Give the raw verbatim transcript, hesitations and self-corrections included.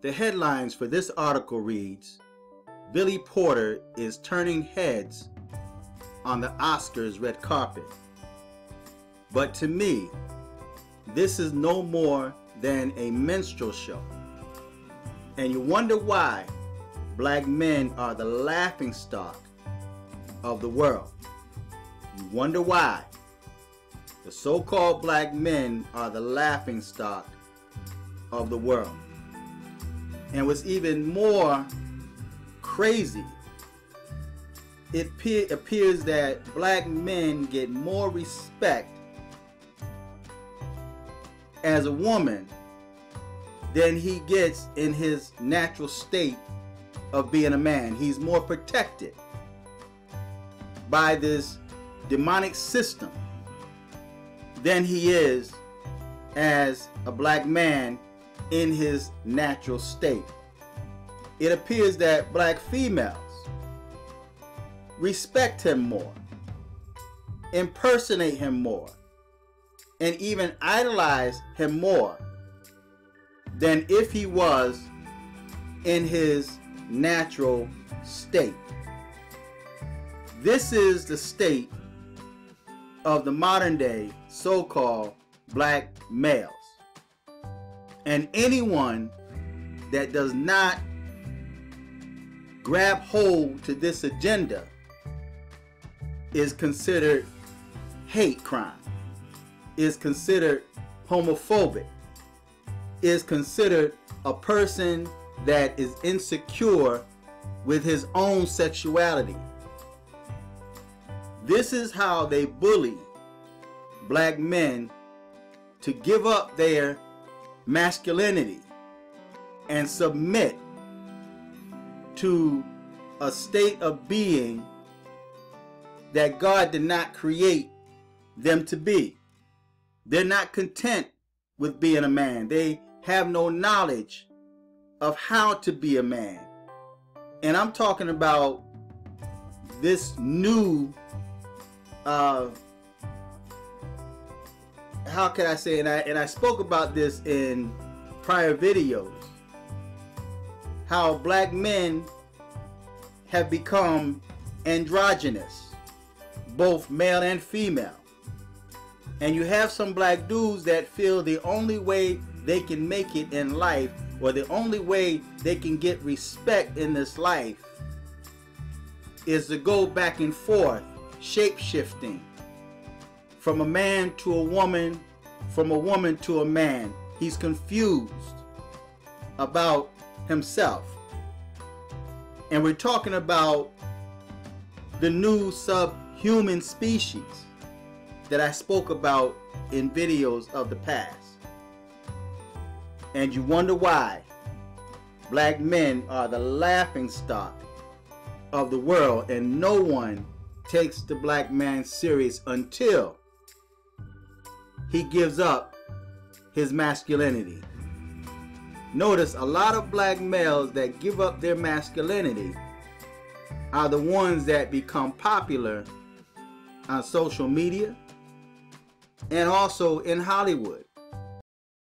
The headlines for this article reads, Billy Porter is turning heads on the Oscars red carpet. But to me, this is no more than a minstrel show. And you wonder why black men are the laughingstock of the world. You wonder why the so-called black men are the laughingstock of the world. And what's even more crazy, it appears that black men get more respect as a woman than he gets in his natural state of being a man. He's more protected by this demonic system than he is as a black man in his natural state. It appears that black females respect him more, impersonate him more, and even idolize him more than if he was in his natural state. This is the state of the modern day so-called black males. And anyone that does not grab hold to this agenda is considered hate crime, is considered homophobic, is considered a person that is insecure with his own sexuality. This is how they bully black men to give up their masculinity and submit to a state of being that God did not create them to be. They're not content with being a man. They have no knowledge of how to be a man. And I'm talking about this new, uh, how can I say, and I, and I spoke about this in prior videos, how black men have become androgynous, both male and female. And you have some black dudes that feel the only way they can make it in life, or the only way they can get respect in this life, is to go back and forth, shape-shifting from a man to a woman, from a woman to a man. He's confused about himself. And we're talking about the new subhuman species that I spoke about in videos of the past. And you wonder why black men are the laughingstock of the world, and no one takes the black man serious until he gives up his masculinity. Notice a lot of black males that give up their masculinity are the ones that become popular on social media and also in Hollywood.